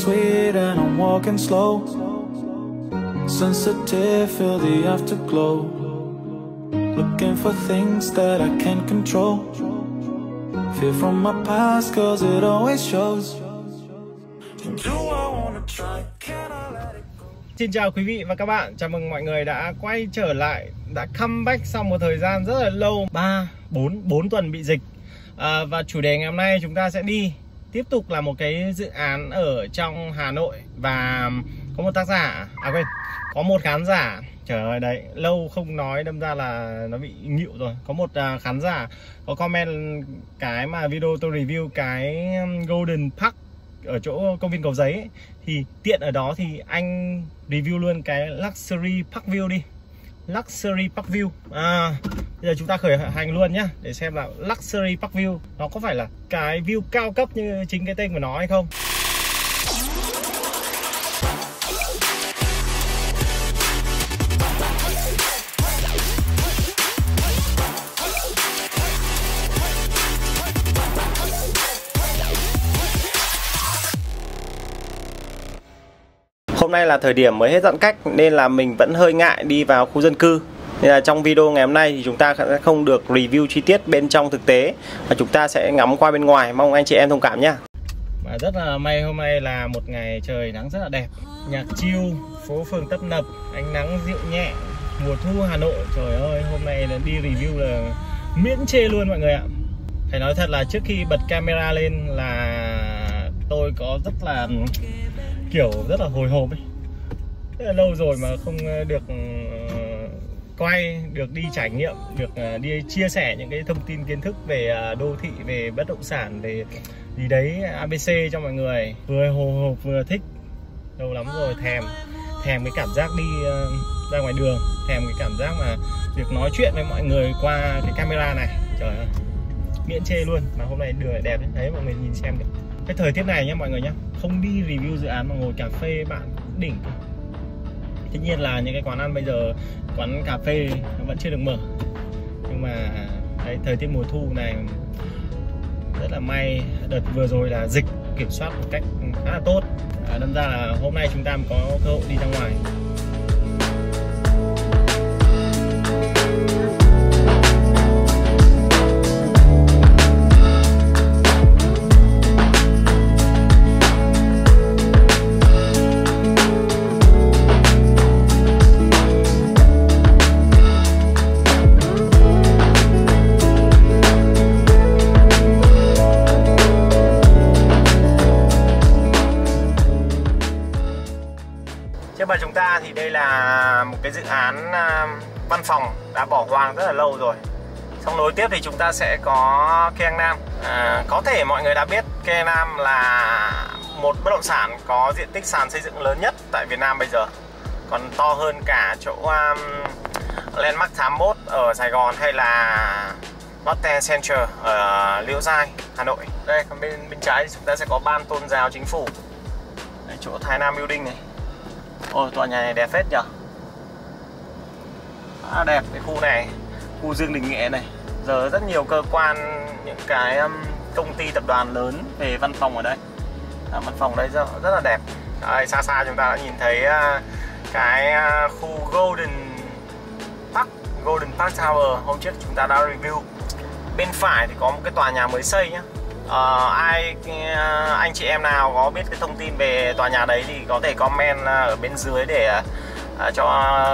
sweet and I'm walking slow. Sensitive, feel the afterglow. Looking for things that I can't control. Fear from my past cause it always shows. Xin chào quý vị và các bạn, chào mừng mọi người đã quay trở lại, đã comeback sau một thời gian rất là lâu, 4 tuần bị dịch. Và chủ đề ngày hôm nay chúng ta sẽ đi tiếp tục là một cái dự án ở trong Hà Nội. Và có một tác giả, có một khán giả, trời ơi đấy, lâu không nói đâm ra là nó bị nghịu rồi. Có một khán giả có comment cái mà video tôi review cái Golden Park ở chỗ công viên Cầu Giấy ấy, thì tiện ở đó thì anh review luôn cái Luxury Park View đi. Luxury Park View bây giờ chúng ta khởi hành luôn nhá, để xem là Luxury Park View nó có phải là cái view cao cấp như chính cái tên của nó hay không. Hôm nay là thời điểm mới hết giãn cách nên là mình vẫn hơi ngại đi vào khu dân cư. Nên là trong video ngày hôm nay thì chúng ta sẽ không được review chi tiết bên trong thực tế mà chúng ta sẽ ngắm qua bên ngoài, mong anh chị em thông cảm nhá. Mà rất là may hôm nay là một ngày trời nắng rất là đẹp. Nhạc chill, phố phường tấp nập, ánh nắng dịu nhẹ, mùa thu Hà Nội. Trời ơi, hôm nay là đi review là miễn chê luôn mọi người ạ. Phải nói thật là trước khi bật camera lên là tôi có rất là rất là hồi hộp ấy. Rất là lâu rồi mà không được quay, được đi trải nghiệm, được đi chia sẻ những cái thông tin kiến thức về đô thị, về bất động sản, về gì đấy ABC cho mọi người. Vừa hồi hộp vừa thích, lâu lắm rồi thèm cái cảm giác đi ra ngoài đường, thèm cái cảm giác mà được nói chuyện với mọi người qua cái camera này. Trời ơi, miễn chê luôn, mà hôm nay đường đẹp đấy, đấy mọi người nhìn xem được. Cái thời tiết này nhé mọi người nhé, không đi review dự án mà ngồi cà phê bạn đỉnh. Tất nhiên là những cái quán ăn bây giờ, quán cà phê nó vẫn chưa được mở. Nhưng mà cái thời tiết mùa thu này rất là may, đợt vừa rồi là dịch kiểm soát một cách khá là tốt. Đâm ra là hôm nay chúng ta có cơ hội đi ra ngoài. Thì đây là một cái dự án văn phòng đã bỏ hoang rất là lâu rồi. Xong nối tiếp thì chúng ta sẽ có Keangnam. Có thể mọi người đã biết Keangnam là một bất động sản có diện tích sàn xây dựng lớn nhất tại Việt Nam bây giờ. Còn to hơn cả chỗ Landmark 81 ở Sài Gòn hay là Lotte Center ở Liễu Giai, Hà Nội. Đây, còn bên trái thì chúng ta sẽ có Ban Tôn Giáo Chính Phủ. Đây, chỗ Thái Nam Building này. Ôi, tòa nhà này đẹp phết nhở. Đẹp cái khu này, khu Dương Đình Nghệ này. Giờ rất nhiều cơ quan, những cái công ty tập đoàn lớn về văn phòng ở đây. Văn phòng đây rất là đẹp. Đấy, xa xa chúng ta đã nhìn thấy cái khu Golden Park Tower hôm trước chúng ta đã review. Bên phải thì có một cái tòa nhà mới xây nhá. Anh chị em nào có biết cái thông tin về tòa nhà đấy thì có thể comment ở bên dưới để cho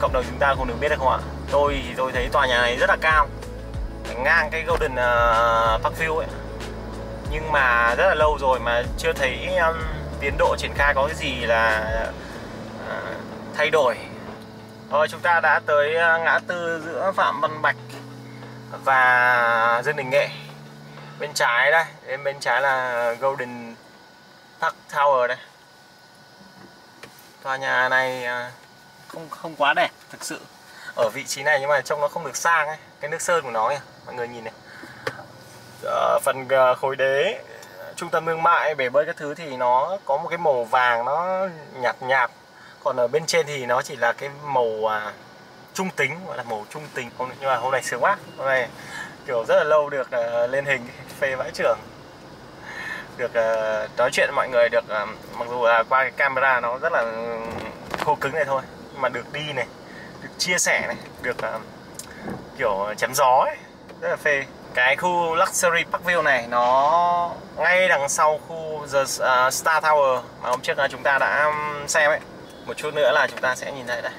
cộng đồng chúng ta cùng được biết được không ạ. Tôi thì tôi thấy tòa nhà này rất là cao, ngang cái Golden Park View ấy. Nhưng mà rất là lâu rồi mà chưa thấy tiến độ triển khai có cái gì là thay đổi. Rồi chúng ta đã tới ngã tư giữa Phạm Văn Bạch và Dương Đình Nghệ. Bên trái đây, bên trái là Golden Park Tower đây. Tòa nhà này không quá đẹp thực sự. Ở vị trí này nhưng mà trông nó không được sang ấy. Cái nước sơn của nó kìa, mọi người nhìn này. Phần khối đế, trung tâm thương mại, bể bơi các thứ thì nó có một cái màu vàng nó nhạt nhạt. Còn ở bên trên thì nó chỉ là cái màu trung tính, gọi là màu trung tính. Nhưng mà hôm nay sướng quá, hôm nay kiểu rất là lâu được lên hình phê vãi trưởng. được nói chuyện với mọi người, được mặc dù là qua cái camera nó rất là khô cứng này thôi, nhưng mà được đi này, được chia sẻ này, được kiểu chém gió ấy, rất là phê. Cái khu Luxury Park View này nó ngay đằng sau khu The Star Tower mà hôm trước chúng ta đã xem ấy. Một chút nữa là chúng ta sẽ nhìn thấy đây.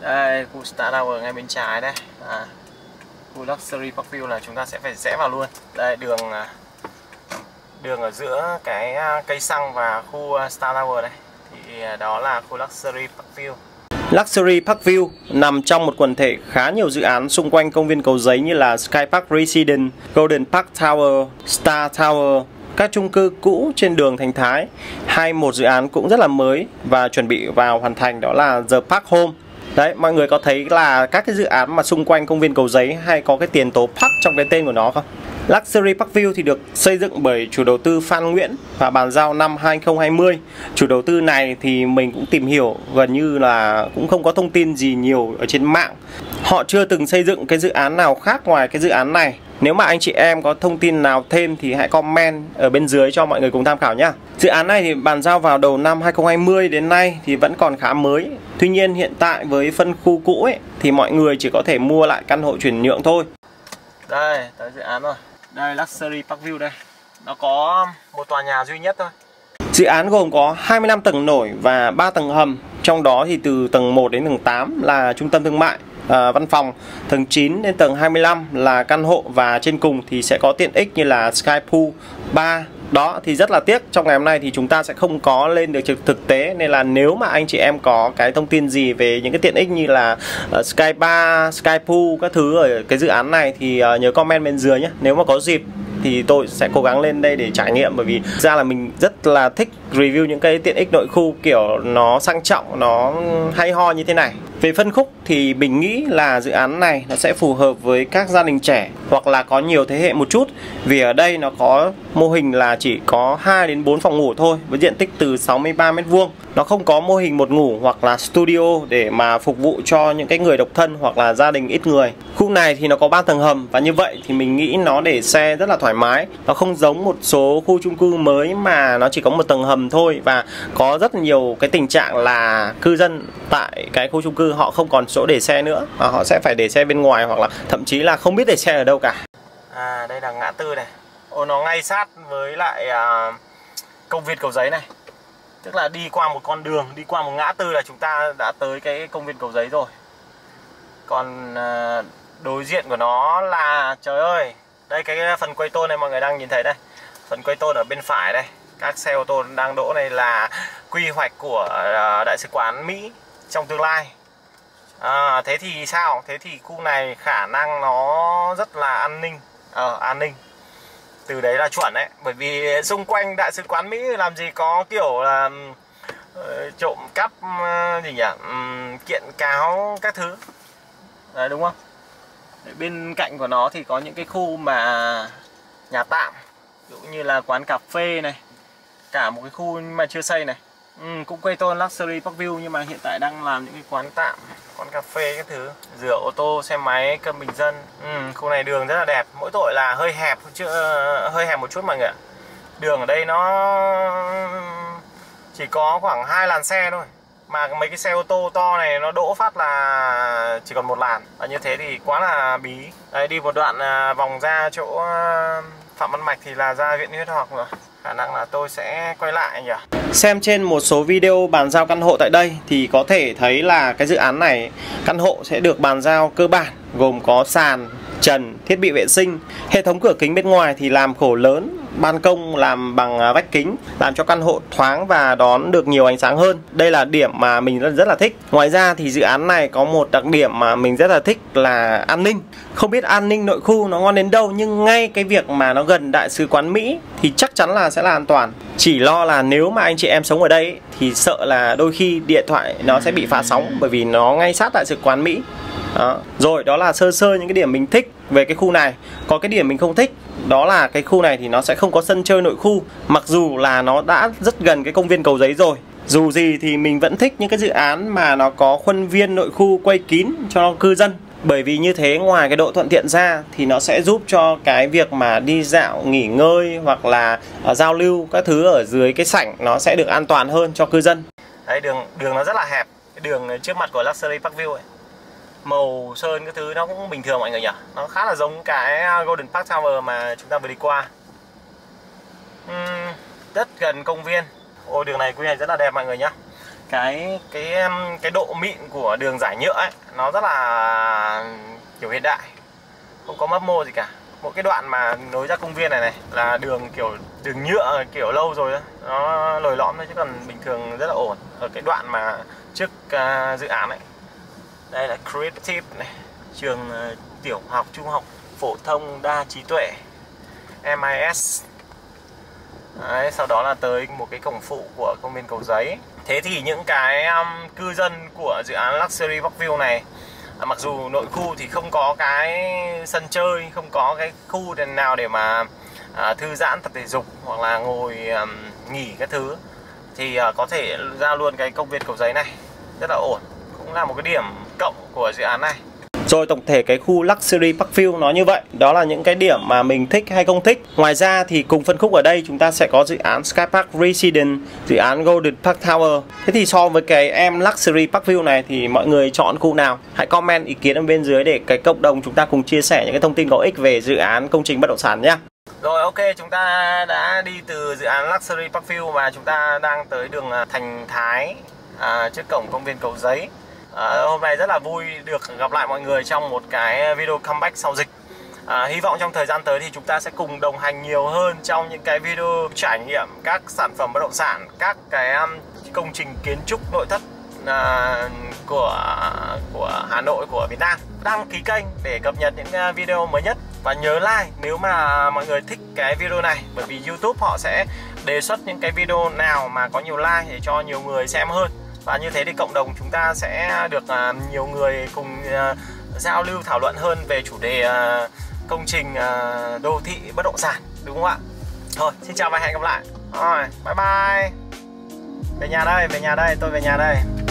Đây, khu Star Tower ngay bên trái đây. Khu Luxury Park View là chúng ta sẽ phải rẽ vào luôn. Đây, đường ở giữa cái cây xăng và khu Star Tower đây. Thì đó là khu Luxury Park View. Luxury Park View nằm trong một quần thể khá nhiều dự án xung quanh công viên Cầu Giấy như là Sky Park Residence, Golden Park Tower, Star Tower, các chung cư cũ trên đường Thành Thái, hay một dự án cũng rất là mới và chuẩn bị vào hoàn thành đó là The Park Home. Đấy, mọi người có thấy là các cái dự án mà xung quanh công viên Cầu Giấy hay có cái tiền tố Park trong cái tên của nó không? Luxury Park View thì được xây dựng bởi chủ đầu tư Phan Nguyễn và bàn giao năm 2020. Chủ đầu tư này thì mình cũng tìm hiểu gần như là cũng không có thông tin gì nhiều ở trên mạng. Họ chưa từng xây dựng cái dự án nào khác ngoài cái dự án này. Nếu mà anh chị em có thông tin nào thêm thì hãy comment ở bên dưới cho mọi người cùng tham khảo nhé. Dự án này thì bàn giao vào đầu năm 2020, đến nay thì vẫn còn khá mới. Tuy nhiên hiện tại với phân khu cũ ấy, thì mọi người chỉ có thể mua lại căn hộ chuyển nhượng thôi. Đây, tới dự án rồi. Đây, Luxury Park View đây. Nó có một tòa nhà duy nhất thôi. Dự án gồm có 25 tầng nổi và 3 tầng hầm. Trong đó thì từ tầng 1 đến tầng 8 là trung tâm thương mại, văn phòng. Tầng 9 đến tầng 25 là căn hộ. Và trên cùng thì sẽ có tiện ích như là Sky Pool, bar. Đó thì rất là tiếc, trong ngày hôm nay thì chúng ta sẽ không có lên được thực tế. Nên là nếu mà anh chị em có cái thông tin gì về những cái tiện ích như là Sky Bar, Sky Pool, các thứ ở cái dự án này thì nhớ comment bên dưới nhé. Nếu mà có dịp thì tôi sẽ cố gắng lên đây để trải nghiệm, bởi vì ra là mình rất là thích review những cái tiện ích nội khu kiểu nó sang trọng, nó hay ho như thế này. Về phân khúc thì mình nghĩ là dự án này nó sẽ phù hợp với các gia đình trẻ hoặc là có nhiều thế hệ một chút, vì ở đây nó có mô hình là chỉ có 2 đến 4 phòng ngủ thôi với diện tích từ 63 m². Nó không có mô hình một ngủ hoặc là studio để mà phục vụ cho những cái người độc thân hoặc là gia đình ít người. Khu này thì nó có 3 tầng hầm và như vậy thì mình nghĩ nó để xe rất là thoải mái. Nó không giống một số khu chung cư mới mà nó chỉ có một tầng hầm thôi, và có rất nhiều cái tình trạng là cư dân tại cái khu chung cư họ không còn chỗ để xe nữa mà họ sẽ phải để xe bên ngoài hoặc là thậm chí là không biết để xe ở đâu cả. Đây là ngã tư này. Nó ngay sát với lại công viên Cầu Giấy này. Tức là đi qua một con đường, đi qua một ngã tư là chúng ta đã tới cái công viên Cầu Giấy rồi. Còn đối diện của nó là, trời ơi, đây cái phần quây tôn này mọi người đang nhìn thấy đây. Phần quây tôn ở bên phải đây, các xe ô tô đang đỗ này là quy hoạch của Đại Sứ Quán Mỹ trong tương lai. Thế thì sao? Thế thì khu này khả năng nó rất là an ninh. An ninh từ đấy là chuẩn đấy, bởi vì xung quanh Đại Sứ Quán Mỹ làm gì có kiểu là trộm cắp gì nhỉ, kiện cáo các thứ đấy, đúng không? Bên cạnh của nó thì có những cái khu mà nhà tạm, ví dụ như là quán cà phê này, cả một cái khu mà chưa xây này. Cũng quây tôn Luxury Park View nhưng mà hiện tại đang làm những cái quán tạm, quán cà phê các thứ, rửa ô tô, xe máy, cơm bình dân. Khu này đường rất là đẹp, mỗi tội là hơi hẹp, một chút mọi người ạ. Đường ở đây nó chỉ có khoảng 2 làn xe thôi, mà mấy cái xe ô tô to này nó đỗ phát là chỉ còn 1 làn. Và như thế thì quá là bí. Đấy, đi một đoạn vòng ra chỗ Phạm Văn Mạch thì là ra huyện Huyết Học rồi. Khả năng là tôi sẽ quay lại nhỉ. Xem trên một số video bàn giao căn hộ tại đây thì có thể thấy là cái dự án này căn hộ sẽ được bàn giao cơ bản gồm có sàn, trần, thiết bị vệ sinh, hệ thống cửa kính bên ngoài thì làm khổ lớn, ban công làm bằng vách kính, làm cho căn hộ thoáng và đón được nhiều ánh sáng hơn. Đây là điểm mà mình rất là thích. Ngoài ra thì dự án này có một đặc điểm mà mình rất là thích là an ninh. Không biết an ninh nội khu nó ngon đến đâu, nhưng ngay cái việc mà nó gần Đại Sứ Quán Mỹ thì chắc chắn là sẽ là an toàn. Chỉ lo là nếu mà anh chị em sống ở đây ấy, thì sợ là đôi khi điện thoại nó sẽ bị phá sóng, bởi vì nó ngay sát Đại Sứ Quán Mỹ. Rồi, đó là sơ sơ những cái điểm mình thích về cái khu này. Có cái điểm mình không thích, đó là cái khu này thì nó sẽ không có sân chơi nội khu, mặc dù là nó đã rất gần cái công viên Cầu Giấy rồi. Dù gì thì mình vẫn thích những cái dự án mà nó có khuôn viên nội khu quay kín cho cư dân. Bởi vì như thế, ngoài cái độ thuận tiện ra thì nó sẽ giúp cho cái việc mà đi dạo, nghỉ ngơi hoặc là giao lưu các thứ ở dưới cái sảnh nó sẽ được an toàn hơn cho cư dân. Đấy, đường nó rất là hẹp, cái đường trước mặt của Luxury Park View ấy. Màu sơn cái thứ nó cũng bình thường mọi người nhỉ. Nó khá là giống cái Golden Park Tower mà chúng ta vừa đi qua. Rất gần công viên. Ôi, đường này quy hoạch rất là đẹp mọi người nhá. Cái độ mịn của đường giải nhựa ấy, nó rất là kiểu hiện đại, không có mấp mô gì cả. Một cái đoạn mà nối ra công viên này này là đường kiểu đường nhựa kiểu lâu rồi đó. Nó lồi lõm thôi chứ còn bình thường rất là ổn. Ở cái đoạn mà trước dự án ấy, đây là Creative này, trường tiểu học, trung học phổ thông đa trí tuệ MIS. Đấy, sau đó là tới một cái cổng phụ của công viên Cầu Giấy. Thế thì những cái cư dân của dự án Luxury Park View này, mặc dù nội khu thì không có cái sân chơi, không có cái khu nào để mà thư giãn, tập thể dục hoặc là ngồi nghỉ các thứ, thì có thể ra luôn cái công viên Cầu Giấy này, rất là ổn, cũng là một cái điểm cộng của dự án này. Rồi, tổng thể cái khu Luxury Park View nó như vậy. Đó là những cái điểm mà mình thích hay không thích. Ngoài ra thì cùng phân khúc ở đây chúng ta sẽ có dự án Sky Park Residence, dự án Golden Park Tower. Thế thì so với cái Luxury Park View này thì mọi người chọn khu nào? Hãy comment ý kiến ở bên dưới để cái cộng đồng chúng ta cùng chia sẻ những cái thông tin có ích về dự án công trình bất động sản nhé. Rồi, ok, chúng ta đã đi từ dự án Luxury Park View và chúng ta đang tới đường Thành Thái trước cổng công viên Cầu Giấy. Hôm nay rất là vui được gặp lại mọi người trong một cái video comeback sau dịch. Hy vọng trong thời gian tới thì chúng ta sẽ cùng đồng hành nhiều hơn trong những cái video trải nghiệm các sản phẩm bất động sản, các cái công trình kiến trúc nội thất của Hà Nội, của Việt Nam. Đăng ký kênh để cập nhật những video mới nhất và nhớ like nếu mà mọi người thích cái video này, bởi vì YouTube họ sẽ đề xuất những cái video nào mà có nhiều like để cho nhiều người xem hơn. Và như thế thì cộng đồng chúng ta sẽ được nhiều người cùng giao lưu, thảo luận hơn về chủ đề công trình đô thị bất động sản, đúng không ạ? Thôi, xin chào và hẹn gặp lại. Rồi, bye bye. Về nhà đây, tôi về nhà đây.